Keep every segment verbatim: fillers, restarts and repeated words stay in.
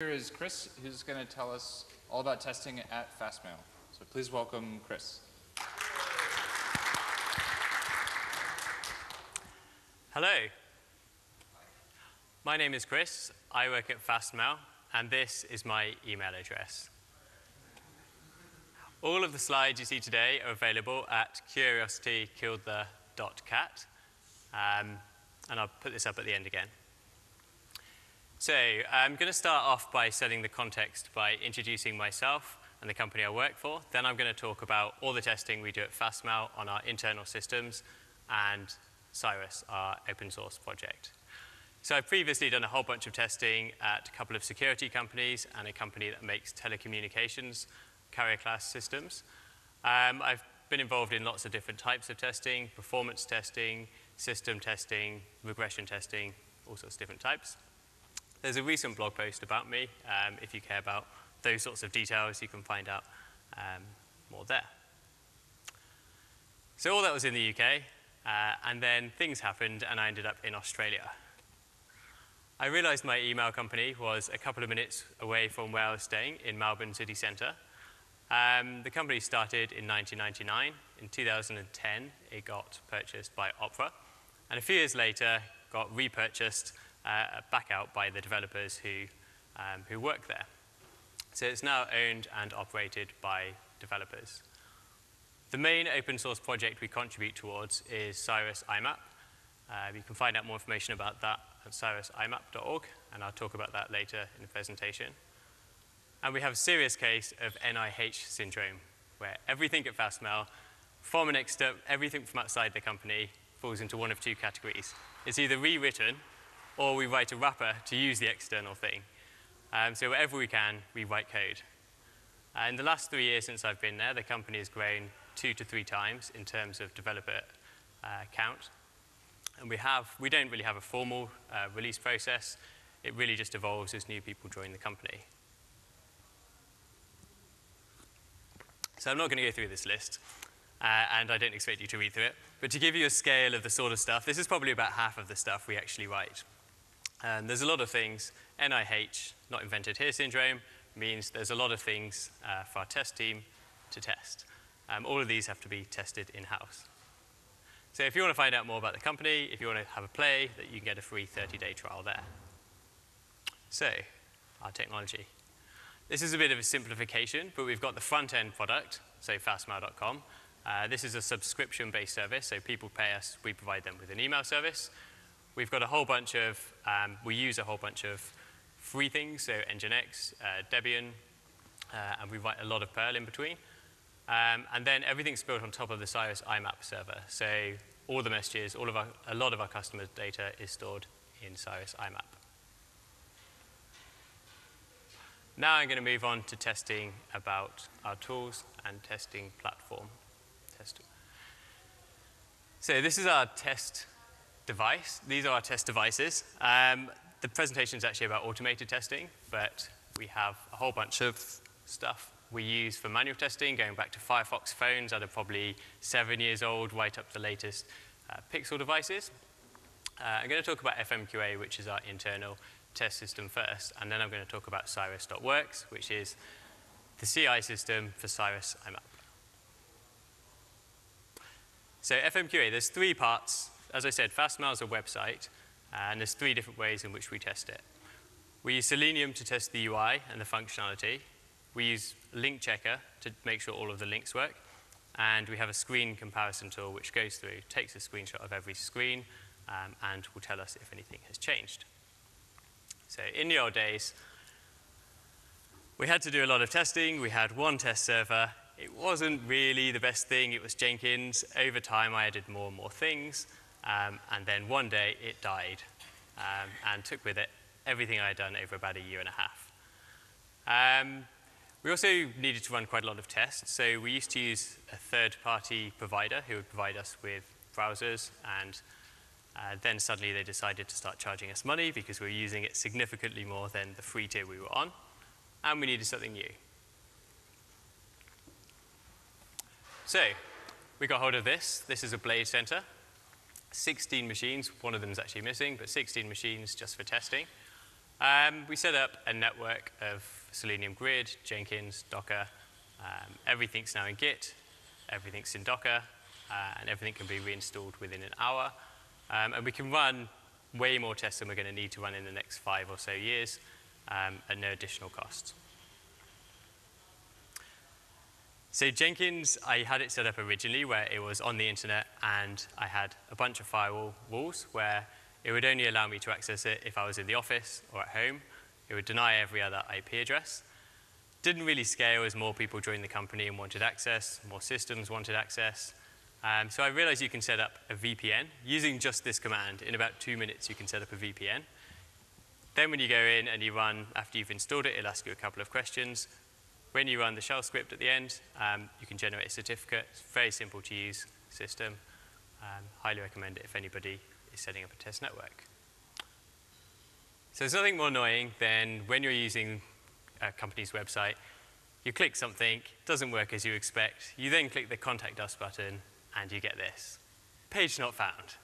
Here is Chris, who's going to tell us all about testing at FastMail. So please welcome Chris. Hello. My name is Chris. I work at FastMail, and this is my email address. All of the slides you see today are available at curiosity killed the dot cat, um, and I'll put this up at the end again. So I'm going to start off by setting the context by introducing myself and the company I work for. Then I'm going to talk about all the testing we do at FastMail on our internal systems and Cyrus, our open source project. So I've previously done a whole bunch of testing at a couple of security companies and a company that makes telecommunications carrier class systems. Um, I've been involved in lots of different types of testing, performance testing, system testing, regression testing, all sorts of different types. There's a recent blog post about me. Um, if you care about those sorts of details, you can find out um, more there. So all that was in the U K, uh, and then things happened, and I ended up in Australia. I realized my email company was a couple of minutes away from where I was staying in Melbourne city centre. Um, the company started in nineteen ninety-nine. In two thousand ten, it got purchased by Opera, and a few years later, got repurchased Uh, back out by the developers who, um, who work there. So it's now owned and operated by developers. The main open source project we contribute towards is Cyrus I MAP. Uh, you can find out more information about that at cyrus I map dot org, and I'll talk about that later in the presentation. And we have a serious case of N I H syndrome, where everything at FastMail, from an external, everything from outside the company falls into one of two categories. It's either rewritten, or we write a wrapper to use the external thing. Um, so wherever we can, we write code. Uh, in the last three years since I've been there, the company has grown two to three times in terms of developer uh, count. And we, have, we don't really have a formal uh, release process. It really just evolves as new people join the company. So I'm not going to go through this list. Uh, and I don't expect you to read through it. But to give you a scale of the sort of stuff, this is probably about half of the stuff we actually write. And there's a lot of things. N I H, not invented here syndrome, means there's a lot of things uh, for our test team to test. Um, all of these have to be tested in-house. So if you want to find out more about the company, if you want to have a play, that you can get a free thirty day trial there. So, our technology. This is a bit of a simplification, but we've got the front-end product, so fastmail dot com. Uh, this is a subscription-based service, so people pay us, we provide them with an email service. We've got a whole bunch of, um, we use a whole bunch of free things, so Nginx, uh, Debian, uh, and we write a lot of Perl in between. Um, and then everything's built on top of the Cyrus I MAP server. So all the messages, all of our, a lot of our customers' data is stored in Cyrus I MAP. Now I'm going to move on to testing about our tools and testing platform. So this is our test device. These are our test devices. Um, the presentation is actually about automated testing, but we have a whole bunch of stuff we use for manual testing, going back to Firefox phones that are probably seven years old, right up to the latest uh, Pixel devices. Uh, I'm going to talk about F M Q A, which is our internal test system first, and then I'm going to talk about Cyrus.works, which is the C I system for Cyrus I MAP. So F M Q A, there's three parts. As I said, FastMail is a website, and there's three different ways in which we test it. We use Selenium to test the U I and the functionality. We use Link Checker to make sure all of the links work. And we have a screen comparison tool which goes through, takes a screenshot of every screen, um, and will tell us if anything has changed. So in the old days, we had to do a lot of testing. We had one test server. It wasn't really the best thing. It was Jenkins. Over time, I added more and more things. Um, and then one day, it died um, and took with it everything I had done over about a year and a half. Um, we also needed to run quite a lot of tests. So we used to use a third-party provider who would provide us with browsers. And uh, then suddenly, they decided to start charging us money because we were using it significantly more than the free tier we were on. And we needed something new. So we got hold of this. This is a Blade Center. sixteen machines. One of them is actually missing, but sixteen machines just for testing. Um, we set up a network of Selenium Grid, Jenkins, Docker. Um, everything's now in Git, everything's in Docker, uh, and everything can be reinstalled within an hour. Um, and we can run way more tests than we're going to need to run in the next five or so years um, at no additional cost. So Jenkins, I had it set up originally where it was on the internet and I had a bunch of firewall rules where it would only allow me to access it if I was in the office or at home. It would deny every other I P address. Didn't really scale as more people joined the company and wanted access, more systems wanted access. Um, so I realized you can set up a V P N. Using just this command, in about two minutes you can set up a V P N. Then when you go in and you run, after you've installed it, it'll ask you a couple of questions. When you run the shell script at the end, um, you can generate a certificate. It's a very simple to use system. Um, highly recommend it if anybody is setting up a test network. So there's nothing more annoying than when you're using a company's website, you click something, doesn't work as you expect. You then click the contact us button, and you get this, page not found.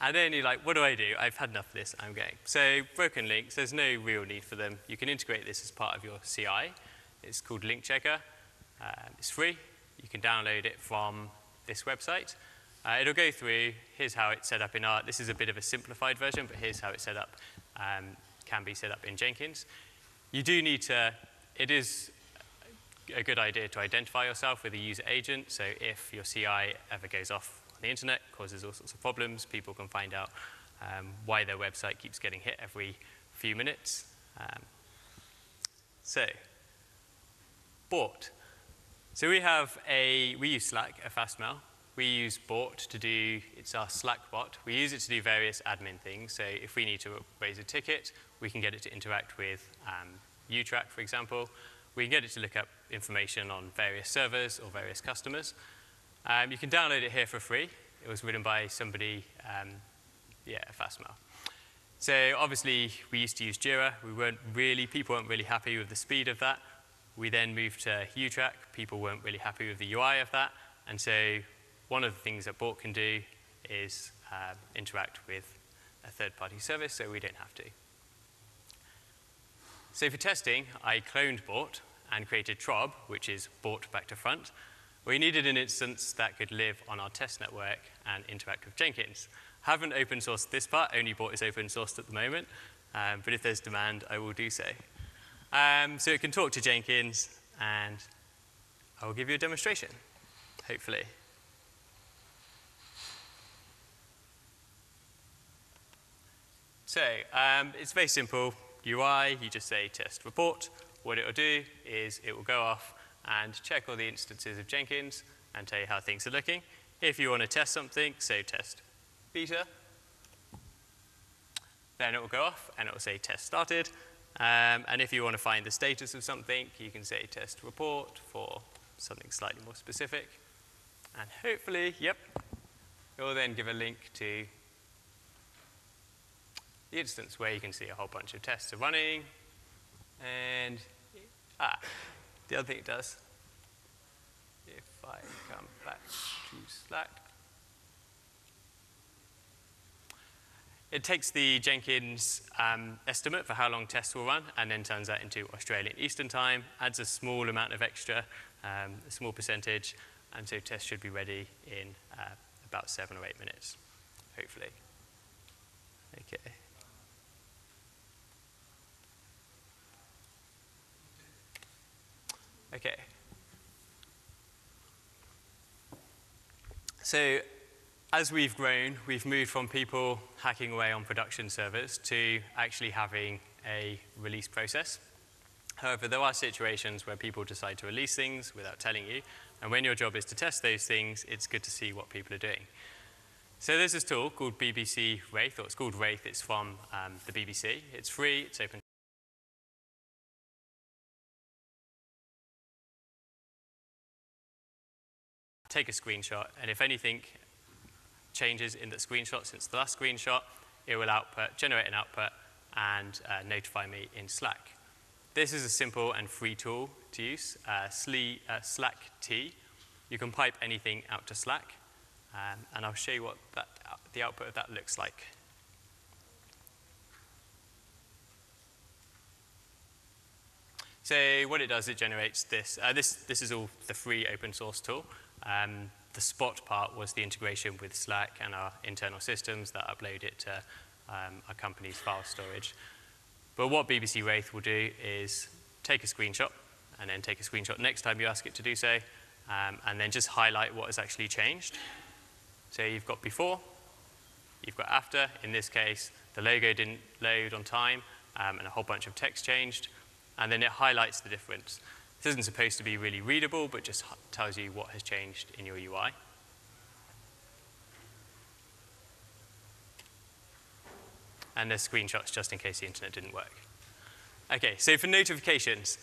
And then you're like, what do I do? I've had enough of this, I'm going. So broken links, there's no real need for them. You can integrate this as part of your C I. It's called Link Checker. Uh, it's free. You can download it from this website. Uh, it'll go through, here's how it's set up in our, this is a bit of a simplified version, but here's how it's set up, um, can be set up in Jenkins. You do need to, it is a good idea to identify yourself with a user agent. So if your C I ever goes off on the internet, causes all sorts of problems, people can find out um, why their website keeps getting hit every few minutes. Um, so, Bort. So we have a, we use Slack at FastMail. We use Bort to do, it's our Slack bot. We use it to do various admin things. So if we need to raise a ticket, we can get it to interact with um, YouTrack, for example. We can get it to look up information on various servers or various customers. Um, you can download it here for free. It was written by somebody, um, yeah, at FastMail. So obviously, we used to use Jira. We weren't really, people weren't really happy with the speed of that. We then moved to YouTrack. People weren't really happy with the U I of that. And so one of the things that Bort can do is uh, interact with a third-party service, so we don't have to. So for testing, I cloned Bort and created Trob, which is Bort back to front. We needed an instance that could live on our test network and interact with Jenkins. Haven't open sourced this part, only Bort is open sourced at the moment, um, but if there's demand, I will do so. Um, so it can talk to Jenkins, and I will give you a demonstration, hopefully. So um, it's very simple. U I, you just say test report. What it will do is it will go off and check all the instances of Jenkins and tell you how things are looking. If you want to test something, say test beta. Then it will go off and it will say test started. Um, and if you want to find the status of something, you can say test report for something slightly more specific. And hopefully, yep, it will then give a link to the instance where you can see a whole bunch of tests are running. And ah, the other thing it does, if I come back to Slack, it takes the Jenkins um, estimate for how long tests will run and then turns that into Australian Eastern Time, adds a small amount of extra, um, a small percentage, and so tests should be ready in uh, about seven or eight minutes, hopefully. Okay. Okay. So as we've grown, we've moved from people hacking away on production servers to actually having a release process. However, there are situations where people decide to release things without telling you, and when your job is to test those things, it's good to see what people are doing. So there's this tool called B B C Wraith, or it's called Wraith, it's from um, the B B C. It's free, it's open. Take a screenshot, and if anything changes in that screenshot since the last screenshot, it will output, generate an output, and uh, notify me in Slack. This is a simple and free tool to use, uh, Slack T. You can pipe anything out to Slack, um, and I'll show you what that, the output of that looks like. so what it does, it generates this. Uh, this, this is all the free open source tool. Um, the Spot part was the integration with Slack and our internal systems that upload it to um, our company's file storage. But what B B C Wraith will do is take a screenshot, and then take a screenshot next time you ask it to do so, um, and then just highlight what has actually changed. So you've got before, you've got after. In this case, the logo didn't load on time, um, and a whole bunch of text changed, and then it highlights the difference. This isn't supposed to be really readable, but just tells you what has changed in your U I. And there's screenshots just in case the internet didn't work. Okay, so for notifications,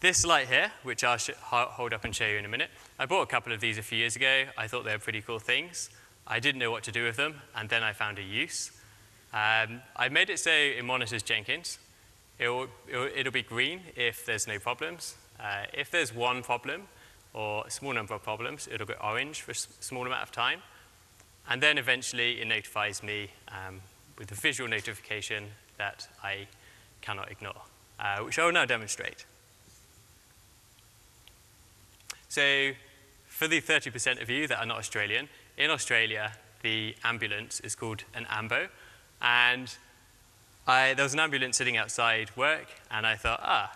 this light here, which I'll hold up and show you in a minute, I bought a couple of these a few years ago. I thought they were pretty cool things. I didn't know what to do with them, and then I found a use. Um, I made it so it monitors Jenkins. It'll, it'll, it'll be green if there's no problems. Uh, if there's one problem or a small number of problems, it'll go orange for a small amount of time. And then eventually it notifies me um, with a visual notification that I cannot ignore, uh, which I will now demonstrate. So for the thirty percent of you that are not Australian, in Australia, the ambulance is called an AMBO. And I, there was an ambulance sitting outside work, and I thought, ah,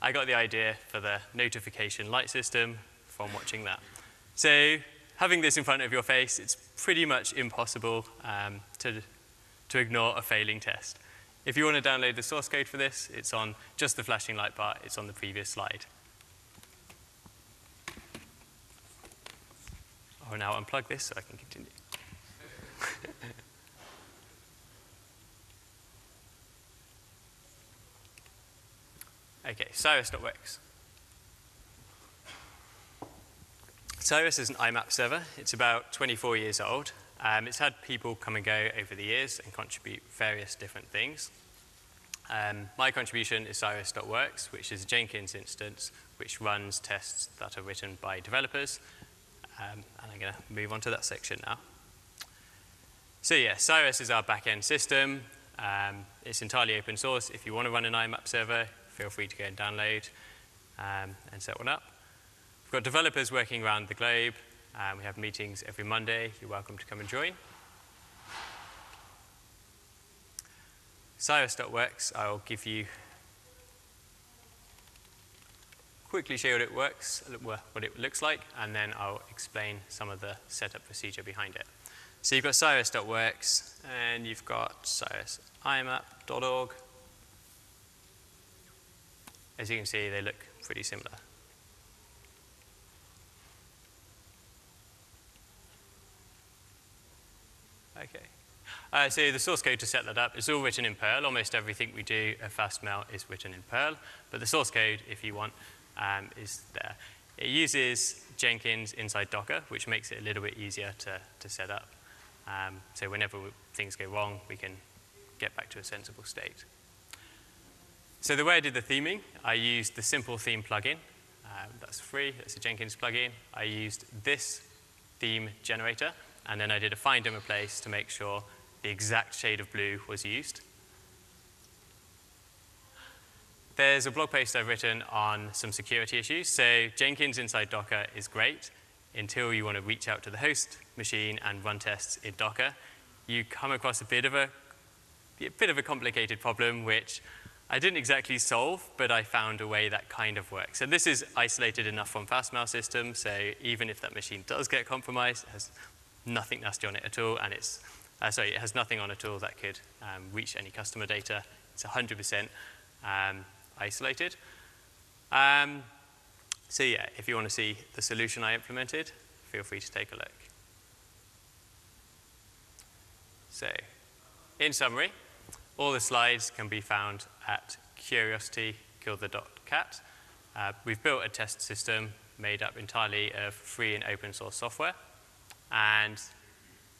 I got the idea for the notification light system from watching that. So having this in front of your face, it's pretty much impossible um, to, to ignore a failing test. If you want to download the source code for this, it's on just the flashing light part. It's on the previous slide. I'll now unplug this so I can continue. Okay, Cyrus dot works. Cyrus is an I MAP server. It's about twenty-four years old. Um, it's had people come and go over the years and contribute various different things. Um, my contribution is Cyrus dot works, which is a Jenkins instance, which runs tests that are written by developers. Um, and I'm going to move on to that section now. So yeah, Cyrus is our back-end system. Um, it's entirely open source. If you want to run an I MAP server, feel free to go and download um, and set one up. We've got developers working around the globe. Um, we have meetings every Monday. You're welcome to come and join. Cyrus dot works, I'll give you quickly show you what it works, what it looks like, and then I'll explain some of the setup procedure behind it. So you've got Cyrus dot works, and you've got Cyrus I MAP dot org. As you can see, they look pretty similar. Okay. Uh, so the source code to set that up is all written in Perl. Almost everything we do at FastMail is written in Perl, but the source code, if you want, um, is there. It uses Jenkins inside Docker, which makes it a little bit easier to, to set up. Um, so whenever things go wrong, we can get back to a sensible state. So the way I did the theming, I used the Simple Theme plugin. Um, that's free. That's a Jenkins plugin. I used this theme generator, and then I did a find and replace to make sure the exact shade of blue was used. There's a blog post I've written on some security issues. So Jenkins inside Docker is great until you want to reach out to the host machine and run tests in Docker. You come across a bit of a, a bit of a complicated problem, which I didn't exactly solve, but I found a way that kind of works. And this is isolated enough from FastMail system, so even if that machine does get compromised, it has nothing nasty on it at all, and it's, uh, sorry, it has nothing on it at all that could um, reach any customer data. It's one hundred percent um, isolated. Um, so yeah, if you want to see the solution I implemented, feel free to take a look. So, in summary, all the slides can be found at curiosity kill the dot cat. Uh, we've built a test system made up entirely of free and open source software. And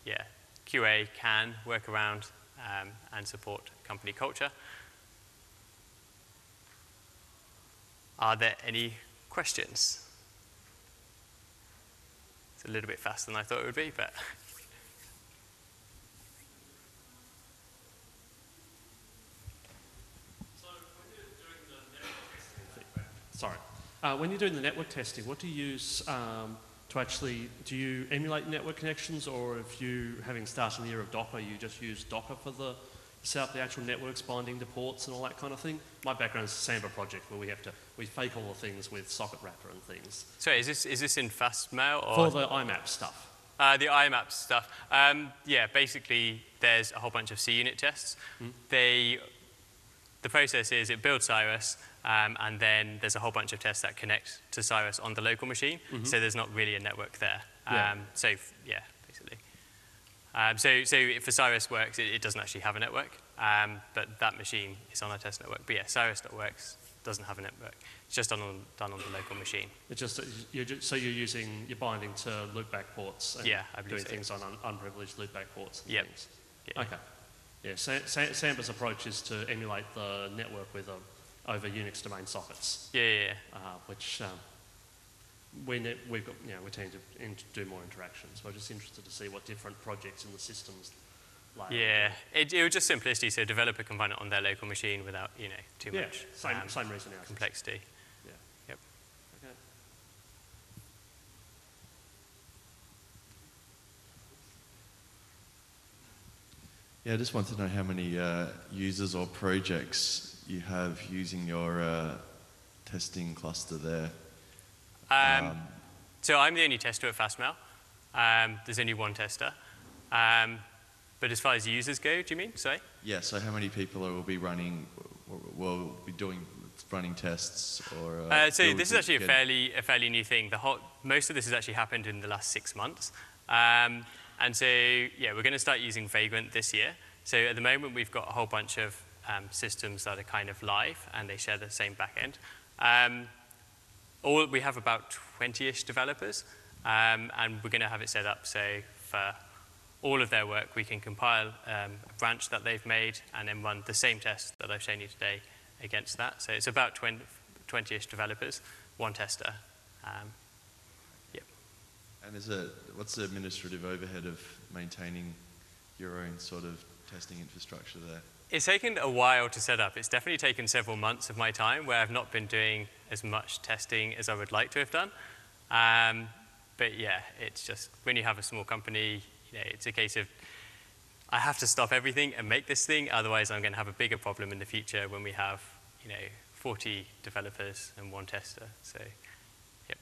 yeah, Q A can work around um, and support company culture. Are there any questions? It's a little bit faster than I thought it would be, but. So when you're doing the Uh, when you're doing the network testing, what do you use um, to actually, do you emulate network connections, or if you, having started in the era of Docker, you just use Docker for the, set up the actual networks binding to ports and all that kind of thing? My background is the Samba project, where we have to, we fake all the things with socket wrapper and things. So is this, is this in FastMail? Or for the I MAP stuff. Uh, the I MAP stuff. Um, yeah, basically there's a whole bunch of C unit tests. Mm. They, the process is it builds Cyrus, um, and then there's a whole bunch of tests that connect to Cyrus on the local machine, mm-hmm. so there's not really a network there. Um, yeah. So, yeah, basically. Um, so, so for Cyrus works, it, it doesn't actually have a network, um, but that machine is on a test network. But yeah, Cyrus.works doesn't have a network. It's just done on, done on the local machine. It's just, you're just so you're using, you're binding to loopback ports and yeah, doing so. things on un, unprivileged loopback ports and yep. things. Yeah. Okay. Yeah, Sam, Sam, Samba's approach is to emulate the network with um, over Unix domain sockets. Yeah, yeah, yeah. Uh, which um, we ne we've got, you know, we tend to in do more interactions. So I'm just interested to see what different projects in the systems. Like yeah, it, it was just simplicity, so a developer can run it on their local machine without, you know, too yeah, much same, um, same reason complexity. Yeah. Yep. Okay. Yeah, I just want to know how many uh, users or projects you have using your uh, testing cluster there. Um, um, so I'm the only tester at FastMail. Um, there's only one tester. Um, But as far as users go, do you mean? Sorry? Yeah, so how many people will be running, will be doing, running tests? Or uh, uh, so this is actually a fairly, a fairly new thing. The whole, most of this has actually happened in the last six months. Um, and so, yeah, we're going to start using Vagrant this year. So at the moment, we've got a whole bunch of um, systems that are kind of live, and they share the same backend. Um, all, we have about twenty-ish developers, um, and we're going to have it set up, so for all of their work, we can compile um, a branch that they've made and then run the same test that I've shown you today against that. So it's about twenty-ish developers, one tester. Um, yep. And is it, what's the administrative overhead of maintaining your own sort of testing infrastructure there? It's taken a while to set up. It's definitely taken several months of my time where I've not been doing as much testing as I would like to have done. Um, but yeah, it's just when you have a small company, you know, it's a case of I have to stop everything and make this thing, otherwise I'm going to have a bigger problem in the future when we have, you know, forty developers and one tester. So, yep.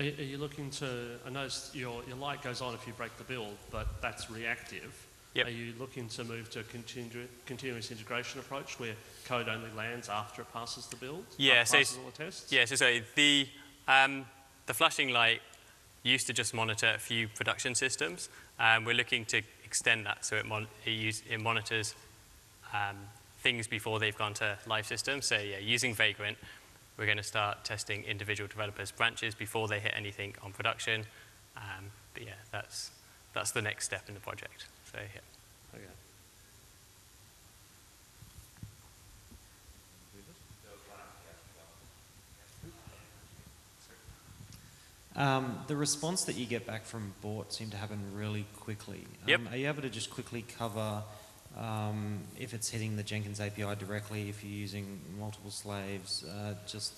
Are, are you looking to? I noticed your your light goes on if you break the build, but that's reactive. Yep. Are you looking to move to a continu continuous integration approach where code only lands after it passes the build? Yeah. So passes all the tests? Yeah. So sorry, the um, The flashing light used to just monitor a few production systems. Um, we're looking to extend that so it, mon it, use it monitors um, things before they've gone to live systems. So yeah, using Vagrant, we're going to start testing individual developers' branches before they hit anything on production. Um, but yeah, that's, that's the next step in the project. So yeah. Okay. Um, the response that you get back from Bort seemed to happen really quickly. Um, yep. Are you able to just quickly cover um, if it's hitting the Jenkins A P I directly, if you're using multiple slaves, uh, just,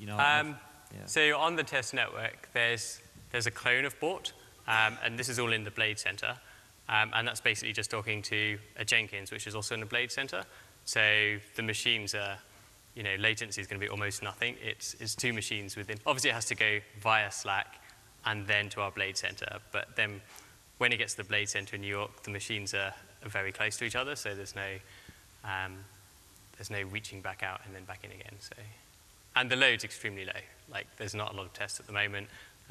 you know? Um, yeah. So on the test network, there's, there's a clone of Bort, um, and this is all in the Blade Center. Um, and that's basically just talking to a Jenkins, which is also in the Blade Center. So the machines are... you know, latency is going to be almost nothing. It's, it's two machines within. Obviously, it has to go via Slack and then to our Blade Center. But then when it gets to the Blade Center in New York, the machines are, are very close to each other, so there's no, um, there's no reaching back out and then back in again. So. And the load's extremely low. Like, there's not a lot of tests at the moment.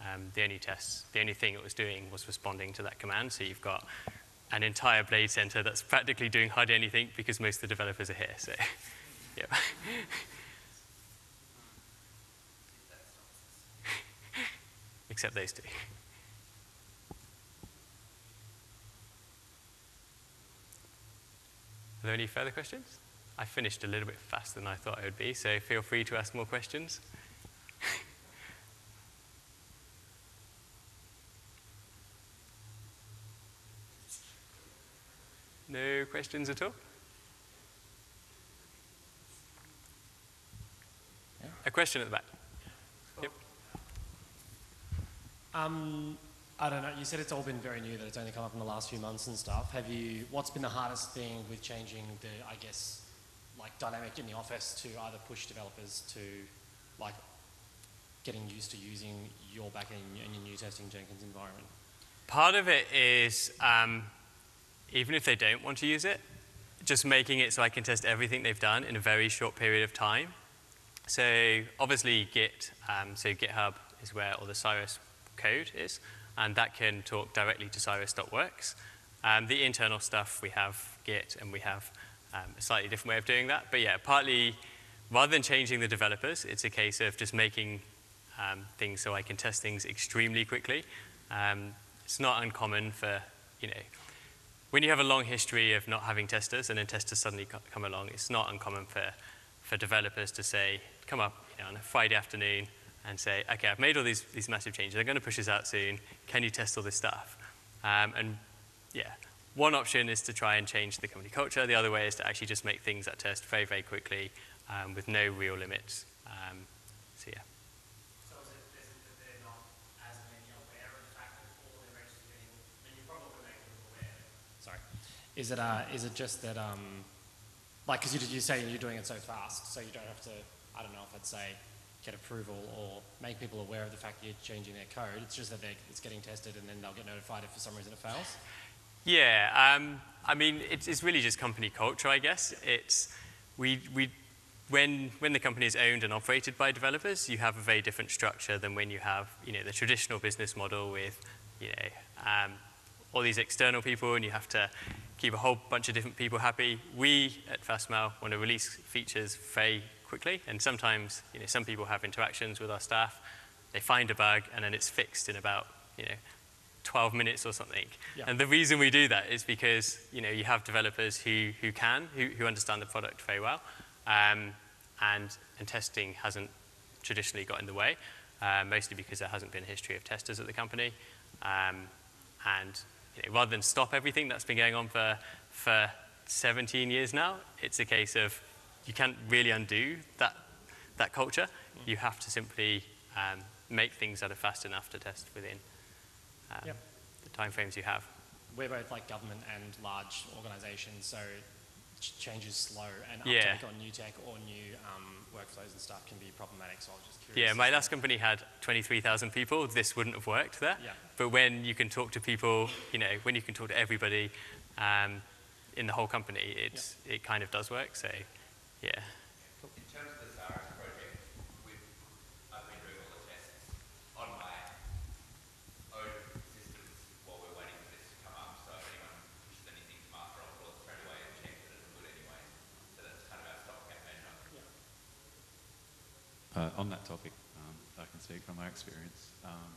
Um, the only tests, the only thing it was doing was responding to that command. So you've got an entire Blade Center that's practically doing hardly anything because most of the developers are here. So. Yep. Except those two. Are there any further questions? I finished a little bit faster than I thought I would be, so feel free to ask more questions. No questions at all? A question at the back. Yep. Um, I don't know. You said it's all been very new, that it's only come up in the last few months and stuff. Have you? What's been the hardest thing with changing the, I guess, like dynamic in the office to either push developers to, like, getting used to using your backend and your new testing Jenkins environment? Part of it is um, even if they don't want to use it, just making it so I can test everything they've done in a very short period of time. So obviously Git, um, so GitHub is where all the Cyrus code is, and that can talk directly to cyrus dot works. Um, the internal stuff, we have Git, and we have um, a slightly different way of doing that. But yeah, partly, rather than changing the developers, it's a case of just making um, things so I can test things extremely quickly. Um, it's not uncommon for, you know, when you have a long history of not having testers and then testers suddenly come along, it's not uncommon for, for developers to say, come up you know, on a Friday afternoon and say, okay, I've made all these, these massive changes, I'm gonna push this out soon, can you test all this stuff? Um, and yeah, one option is to try and change the company culture, the other way is to actually just make things that test very, very quickly um, with no real limits, um, so yeah. Is it, uh, is it just that, um, like, because you, you say you're doing it so fast, so you don't have to, I don't know if I'd say get approval or make people aware of the fact that you're changing their code, it's just that it's getting tested and then they'll get notified if for some reason it fails? Yeah, um, I mean, it's, it's really just company culture, I guess. It's, we, we, when, when the company is owned and operated by developers, you have a very different structure than when you have, you know, the traditional business model with, you know, um, all these external people and you have to keep a whole bunch of different people happy. We at FastMail want to release features very quickly, and sometimes you know, some people have interactions with our staff, they find a bug and then it's fixed in about you know, twelve minutes or something. Yeah. And the reason we do that is because you, know, you have developers who, who can, who, who understand the product very well, um, and, and testing hasn't traditionally got in the way, uh, mostly because there hasn't been a history of testers at the company. Um, and You know, rather than stop everything that's been going on for, for seventeen years now, it's a case of you can't really undo that, that culture. Mm. You have to simply um, make things that are fast enough to test within um, yep. the timeframes you have. We're both like government and large organizations, so change is slow, and uptake yeah. on new tech or new um, workflows and stuff can be problematic, so I was just curious. Yeah, my last company had twenty-three thousand people. This wouldn't have worked there. Yeah. But when you can talk to people, you know, when you can talk to everybody um, in the whole company, it's, yeah. it kind of does work, so yeah. Cool. In terms of the Cyrus project, we've, I've been doing all the tests on my own systems while we're waiting for this to come up, so if anyone pushes anything to master, I'll pull it straight away and check that it's good anyway. So that's kind of our stopgap measure. Yeah. Uh, on that topic, um, I can speak from my experience. Um,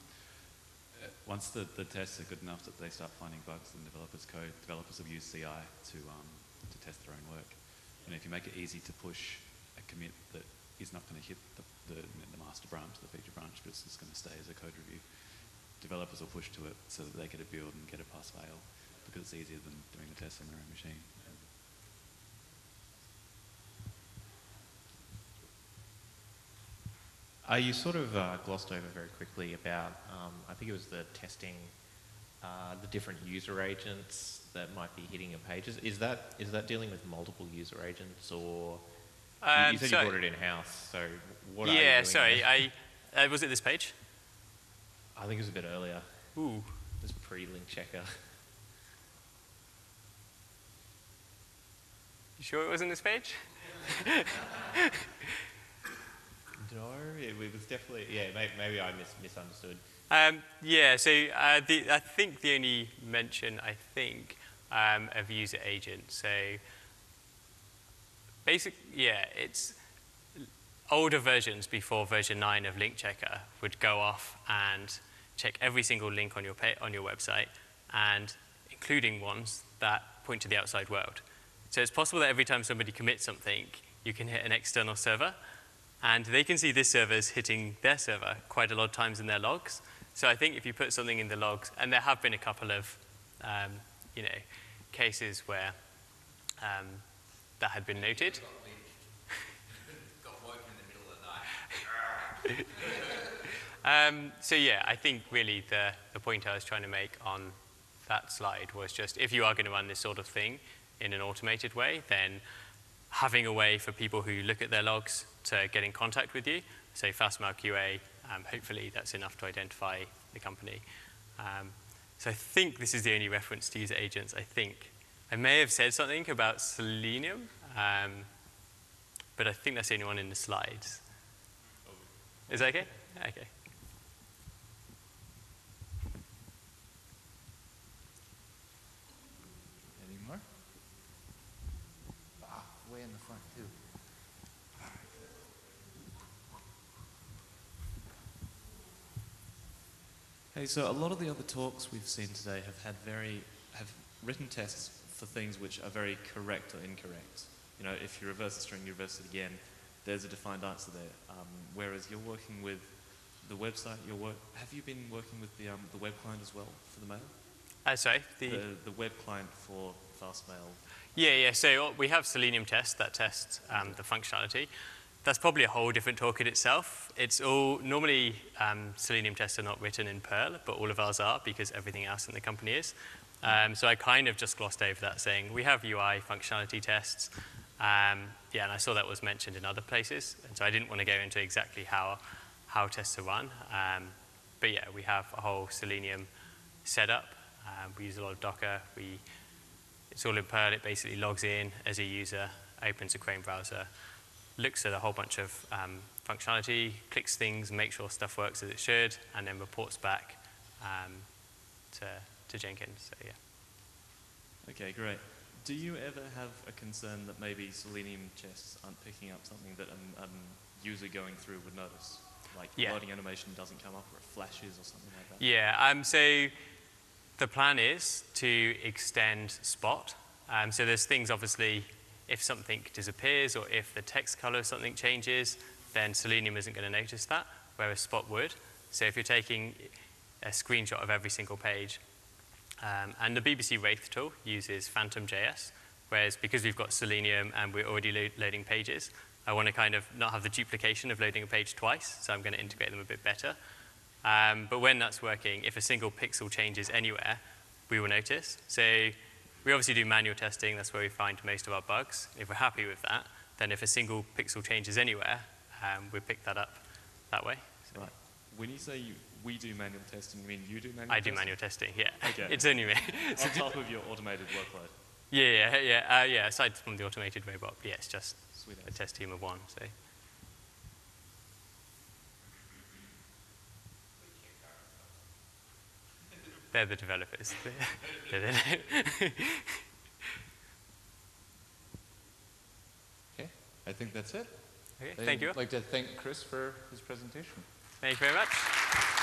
Once the, the tests are good enough that they start finding bugs in developers' code, developers have used C I to, um, to test their own work. And if you make it easy to push a commit that is not going to hit the, the, the master branch, the feature branch, but it's just going to stay as a code review, developers will push to it so that they get a build and get a pass-fail because it's easier than doing the tests on their own machine. Uh, you sort of uh, glossed over very quickly about, um, I think it was the testing, uh, the different user agents that might be hitting your pages. Is that is that dealing with multiple user agents, or um, you said so you brought it in house? So what? Yeah, are you doing sorry. I uh, was it this page? I think it was a bit earlier. Ooh, it was pre-Link Checker. You sure it wasn't this page? No, it was definitely, yeah, maybe, maybe I mis misunderstood. Um, yeah, so uh, the, I think the only mention, I think, um, of user agents, so basically, yeah, it's older versions before version nine of Link Checker would go off and check every single link on your, pay, on your website, and including ones that point to the outside world. So it's possible that every time somebody commits something, you can hit an external server, and they can see this server is hitting their server quite a lot of times in their logs. So I think if you put something in the logs, and there have been a couple of um, you know, cases where um, that had been noted. Got woken in the middle of the night. um, so yeah, I think really the, the point I was trying to make on that slide was just if you are going to run this sort of thing in an automated way, then having a way for people who look at their logs to get in contact with you. So FastMail Q A, um, hopefully that's enough to identify the company. Um, so I think this is the only reference to user agents, I think. I may have said something about Selenium, um, but I think that's the only one in the slides. Is that okay? Okay. Any more? Ah, way in the front too. Hey, so a lot of the other talks we've seen today have had very have written tests for things which are very correct or incorrect. You know, if you reverse the string, you reverse it again. There's a defined answer there. Um, whereas you're working with the website, you're work have you been working with the um, the web client as well for the mail? Uh, sorry, the, the the web client for FastMail. Yeah, yeah. So we have Selenium test that tests um, the functionality. That's probably a whole different talk in itself. It's all normally um, Selenium tests are not written in Perl, but all of ours are because everything else in the company is. Um, so I kind of just glossed over that, saying we have U I functionality tests. Um, yeah, and I saw that was mentioned in other places, and so I didn't want to go into exactly how how tests are run. Um, but yeah, we have a whole Selenium setup. Um, we use a lot of Docker. We it's all in Perl. It basically logs in as a user, opens a Chrome browser, looks at a whole bunch of um, functionality, clicks things, makes sure stuff works as it should, and then reports back um, to. to Jenkins, so yeah. Okay, great. Do you ever have a concern that maybe Selenium tests aren't picking up something that a um, user going through would notice? Like yeah. loading animation doesn't come up or it flashes or something like that? Yeah, um, so the plan is to extend Spot. Um, so there's things obviously, if something disappears or if the text color of something changes, then Selenium isn't going to notice that, whereas Spot would. So if you're taking a screenshot of every single page, Um, and the B B C Wraith tool uses PhantomJS, whereas because we've got Selenium and we're already lo loading pages, I want to kind of not have the duplication of loading a page twice, so I'm going to integrate them a bit better. Um, but when that's working, if a single pixel changes anywhere, we will notice. So we obviously do manual testing. That's where we find most of our bugs. If we're happy with that, then if a single pixel changes anywhere, um, we pick that up that way. So. Right. When you say you we do manual testing, you mean you do manual I testing? I do manual testing, yeah. Okay. It's only me. On top of your automated workload. Yeah, yeah, yeah. Uh, yeah, aside from the automated robot, yeah, it's just Sweet a ass. test team of one. So. They're the developers. Okay, I think that's it. Okay, I'd thank you. I'd like to thank Chris for his presentation. Thank you very much.